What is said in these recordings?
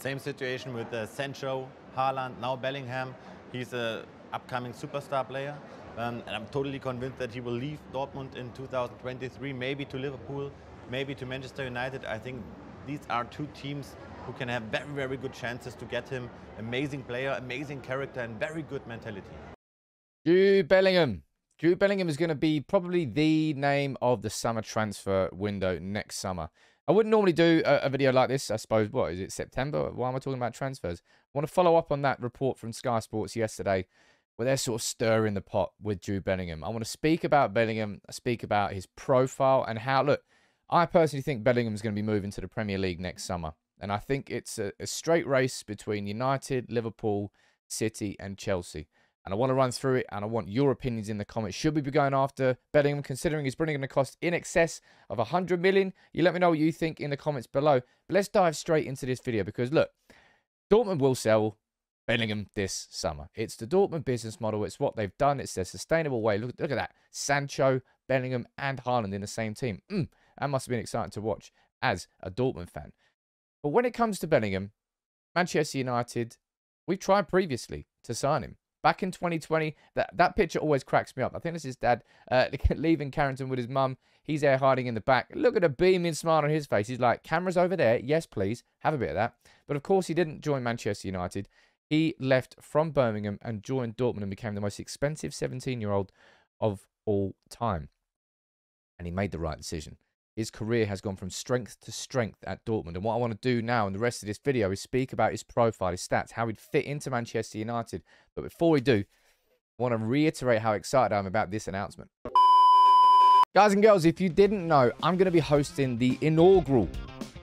Same situation with Sancho, Haaland, now Bellingham. He's an upcoming superstar player. And I'm totally convinced that he will leave Dortmund in 2023, maybe to Liverpool, maybe to Manchester United. I think these are two teams who can have very, very good chances to get him. Amazing player, amazing character, and very good mentality. Jude Bellingham. Jude Bellingham is going to be probably the name of the summer transfer window next summer. I wouldn't normally do a video like this, I suppose. What is it, September? Why am I talking about transfers? I want to follow up on that report from Sky Sports yesterday, where they're sort of stirring the pot with Jude Bellingham. I want to speak about Bellingham. I speak about his profile and how, look, I personally think Bellingham's going to be moving to the Premier League next summer. And I think it's a straight race between United, Liverpool, City and Chelsea. And I want to run through it, and I want your opinions in the comments. Should we be going after Bellingham, considering he's probably going to cost in excess of 100 million? You let me know what you think in the comments below. But let's dive straight into this video because, look, Dortmund will sell Bellingham this summer. It's the Dortmund business model. It's what they've done. It's their sustainable way. Look at that. Sancho, Bellingham and Haaland in the same team. That must have been exciting to watch as a Dortmund fan. But when it comes to Bellingham, Manchester United, we've tried previously to sign him. Back in 2020, that picture always cracks me up. I think it's his dad leaving Carrington with his mum. He's there hiding in the back. Look at a beaming smile on his face. He's like, camera's over there. Yes, please. Have a bit of that. But of course, he didn't join Manchester United. He left from Birmingham and joined Dortmund and became the most expensive 17-year-old of all time. And he made the right decision. His career has gone from strength to strength at Dortmund. And what I want to do now in the rest of this video is speak about his profile, his stats, how he'd fit into Manchester United. But before we do, I want to reiterate how excited I am about this announcement. Guys and girls, if you didn't know, I'm going to be hosting the inaugural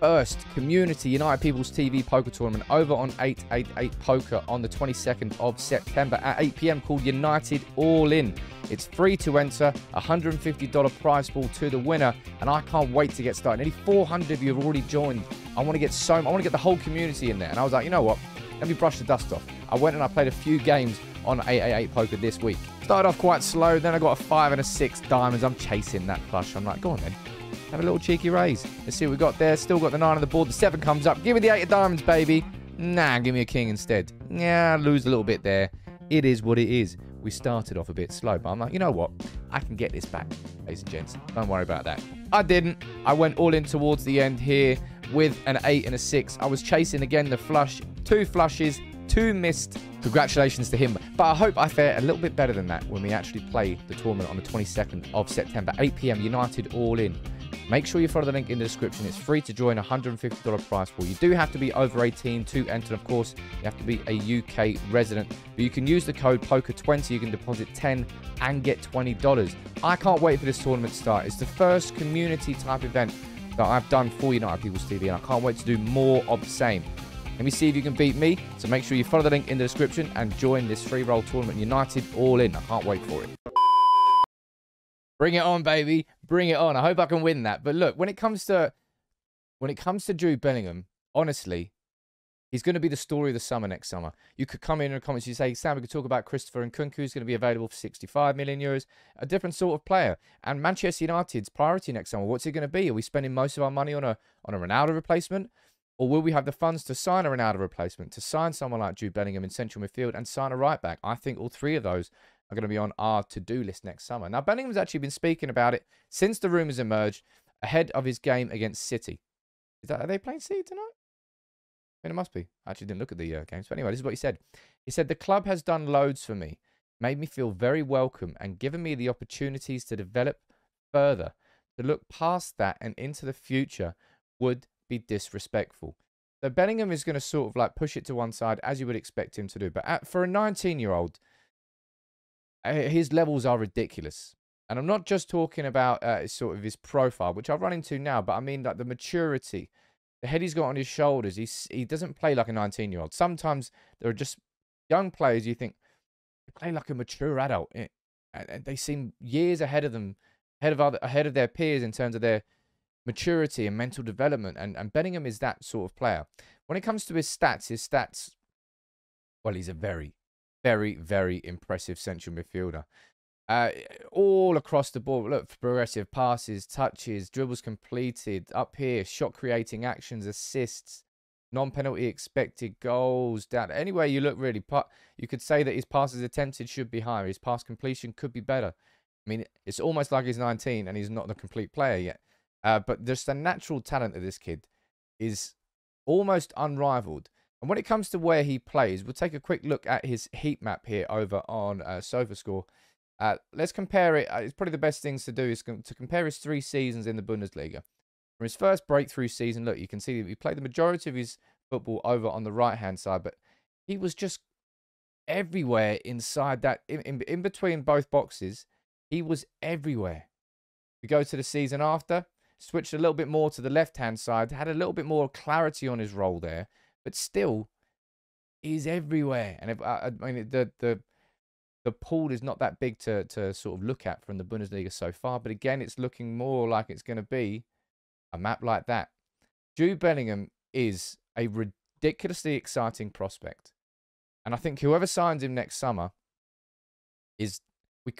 first community United People's TV poker tournament over on 888 poker on the 22nd of September at 8 p.m. called United All In. It's free to enter, $150 prize pool to the winner, and I can't wait to get started. Nearly 400 of you have already joined. I want to get the whole community in there. And I was like, you know what? Let me brush the dust off. I went and I played a few games on 888 poker this week. Started off quite slow, then I got a 5 and a 6 diamonds. I'm chasing that plush. I'm like, go on then. Have a little cheeky raise. Let's see what we got there. Still got the 9 on the board. The 7 comes up. Give me the 8 of diamonds, baby. Nah, give me a king instead. Yeah, lose a little bit there. It is what it is. We started off a bit slow, but I'm like, you know what? I can get this back, ladies and gents. Don't worry about that. I didn't. I went all in towards the end here with an 8 and a 6. I was chasing again the flush. 2 flushes, 2 missed. Congratulations to him. But I hope I fare a little bit better than that when we actually play the tournament on the 22nd of September, 8 p.m. United All In. Make sure you follow the link in the description. It's free to join, $150 prize pool. You do have to be over 18 to enter. Of course, you have to be a UK resident. But you can use the code POKER20. You can deposit 10 and get $20. I can't wait for this tournament to start. It's the first community type event that I've done for United People's TV, and I can't wait to do more of the same. Let me see if you can beat me. So make sure you follow the link in the description and join this free roll tournament. United All In. I can't wait for it. Bring it on, baby. Bring it on. I hope I can win that. But look, when it comes to Jude Bellingham, honestly, he's going to be the story of the summer next summer. You could come in the comments, you say, Sam, we could talk about Christopher Nkunku, who's going to be available for 65 million euros, a different sort of player. And Manchester United's priority next summer, what's it going to be? Are we spending most of our money on a Ronaldo replacement? Or will we have the funds to sign a Ronaldo replacement, to sign someone like Jude Bellingham in central midfield and sign a right back? I think all three of those are going to be on our to-do list next summer. Now, Bellingham's actually been speaking about it since the rumours emerged ahead of his game against City. Are they playing City tonight? I mean, it must be. I actually didn't look at the games. But anyway, this is what he said. He said, the club has done loads for me, made me feel very welcome and given me the opportunities to develop further. To look past that and into the future would be disrespectful. So Bellingham is going to sort of like push it to one side as you would expect him to do. But for a 19-year-old, his levels are ridiculous. And I'm not just talking about sort of his profile, which I'll run into now, but I mean like the maturity, the head he's got on his shoulders. He doesn't play like a 19-year-old. Sometimes there are just young players you think, they play like a mature adult. And they seem years ahead of them, ahead of their peers in terms of their maturity and mental development. And Bellingham is that sort of player. When it comes to his stats, well, he's a very, very impressive central midfielder. All across the board, look, progressive passes, touches, dribbles completed, up here, shot creating actions, assists, non-penalty expected goals down. Anyway, you look really, you could say that his passes attempted should be higher. His pass completion could be better. I mean, it's almost like he's 19 and he's not the complete player yet. But just the natural talent of this kid is almost unrivaled. And when it comes to where he plays, we'll take a quick look at his heat map here over on SofaScore. Let's compare it. It's probably the best things to do is to compare his 3 seasons in the Bundesliga. From his first breakthrough season, look, you can see that he played the majority of his football over on the right-hand side, but he was just everywhere inside that, in between both boxes. He was everywhere. We go to the season after, switched a little bit more to the left-hand side, had a little bit more clarity on his role there, but still, he's everywhere. And if, I mean, the pool is not that big to sort of look at from the Bundesliga so far, but again, it's looking more like it's going to be a map like that. Jude Bellingham is a ridiculously exciting prospect, and I think whoever signs him next summer is, we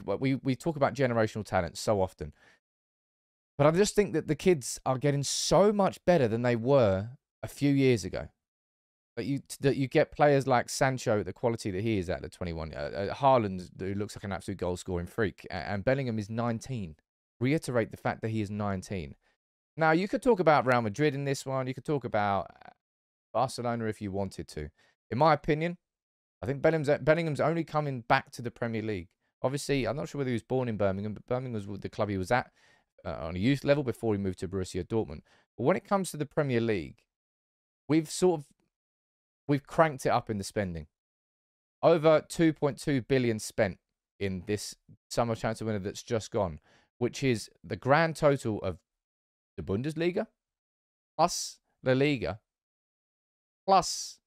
talk about generational talent so often, but I just think that the kids are getting so much better than they were a few years ago. But you get players like Sancho, the quality that he is at the 21, Haaland, who looks like an absolute goal-scoring freak, and Bellingham is 19. Reiterate the fact that he is 19. Now, you could talk about Real Madrid in this one. You could talk about Barcelona if you wanted to. In my opinion, I think Bellingham's only coming back to the Premier League. Obviously, I'm not sure whether he was born in Birmingham, but Birmingham was the club he was at on a youth level before he moved to Borussia Dortmund. But when it comes to the Premier League, we've sort of, we've cranked it up in the spending. Over 2.2 billion spent in this summer transfer window that's just gone, which is the grand total of the Bundesliga plus La Liga plus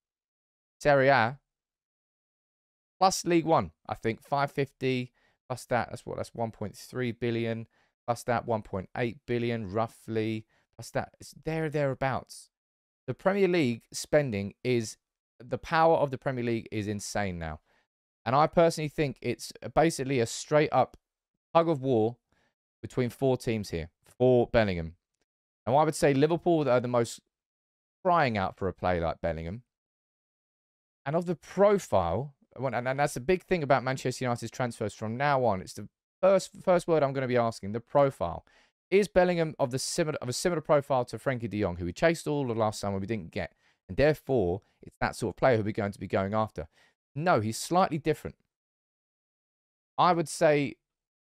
Serie A plus League One. I think 550 plus that, that's what, that's 1.3 billion plus that 1.8 billion roughly plus that, it's thereabouts. The Premier League spending is, the power of the Premier League is insane now. And I personally think it's basically a straight up tug of war between 4 teams here for Bellingham. And I would say Liverpool are the most crying out for a player like Bellingham. And of the profile, and that's the big thing about Manchester United's transfers from now on, it's the first word I'm going to be asking, the profile. Is Bellingham of a similar profile to Frankie de Jong, who we chased all of last summer, we didn't get? And therefore, it's that sort of player who we're going to be going after. No, he's slightly different. I would say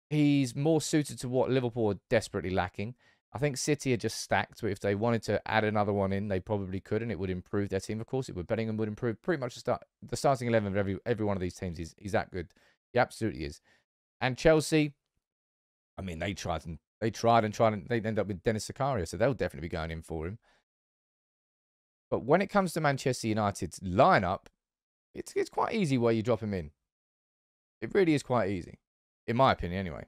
he's more suited to what Liverpool are desperately lacking. I think City are just stacked, but if they wanted to add another one in, they probably could, and it would improve their team. Of course, it would. Bellingham would improve pretty much the starting 11 of every one of these teams. He's that good. He absolutely is. And Chelsea, I mean, they tried and they end up with Dennis Sicario, so they'll definitely be going in for him. But when it comes to Manchester United's lineup, it's quite easy where you drop him in. It really is quite easy, in my opinion, anyway.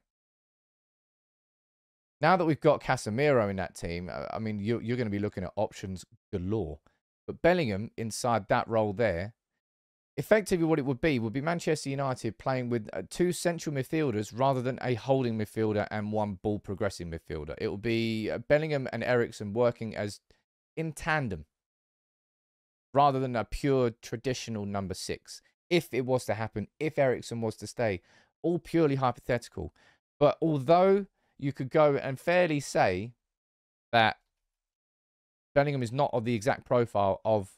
Now that we've got Casemiro in that team, I mean, you're going to be looking at options galore. But Bellingham inside that role there, effectively what it would be Manchester United playing with 2 central midfielders rather than a holding midfielder and 1 ball progressing midfielder. It will be Bellingham and Ericsson working as in tandem rather than a pure traditional number 6. If it was to happen, if Ericsson was to stay, all purely hypothetical. But although you could go and fairly say that Bellingham is not of the exact profile of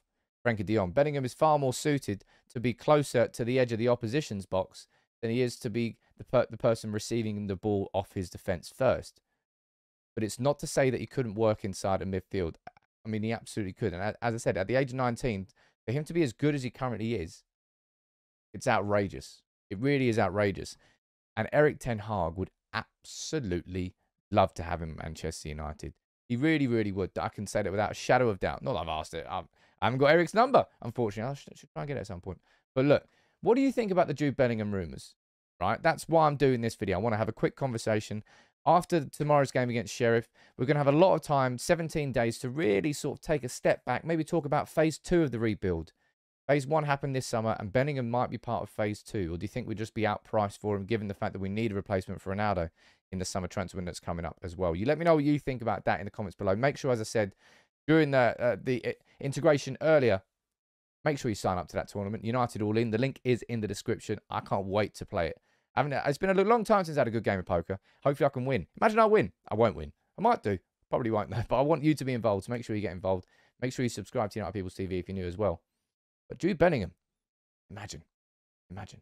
Frankie de Jong, Bellingham is far more suited to be closer to the edge of the opposition's box than he is to be the person receiving the ball off his defence first. But it's not to say that he couldn't work inside a midfield. I mean, he absolutely could. And as I said, at the age of 19, for him to be as good as he currently is, it's outrageous. It really is outrageous. And Eric ten Hag would absolutely love to have him at Manchester United. He really, really would. I can say that without a shadow of doubt. Not that I've asked it. I haven't got Eric's number, unfortunately. I should try and get it at some point. But look, what do you think about the Jude Bellingham rumours? Right? That's why I'm doing this video. I want to have a quick conversation. After tomorrow's game against Sheriff, we're going to have a lot of time, 17 days, to really sort of take a step back, maybe talk about phase 2 of the rebuild. Phase 1 happened this summer, and Bellingham might be part of phase 2. Or do you think we'd just be outpriced for him, given the fact that we need a replacement for Ronaldo in the summer transfer window that's coming up as well? You let me know what you think about that in the comments below. Make sure, as I said, during the integration earlier. Make sure you sign up to that tournament. United All In. The link is in the description. I can't wait to play it. It's been a long time since I had a good game of poker. Hopefully I can win. Imagine I win. I won't win. I might do. Probably won't, though. But I want you to be involved. So make sure you get involved. Make sure you subscribe to United People's TV if you're new as well. But Jude Bellingham. Imagine.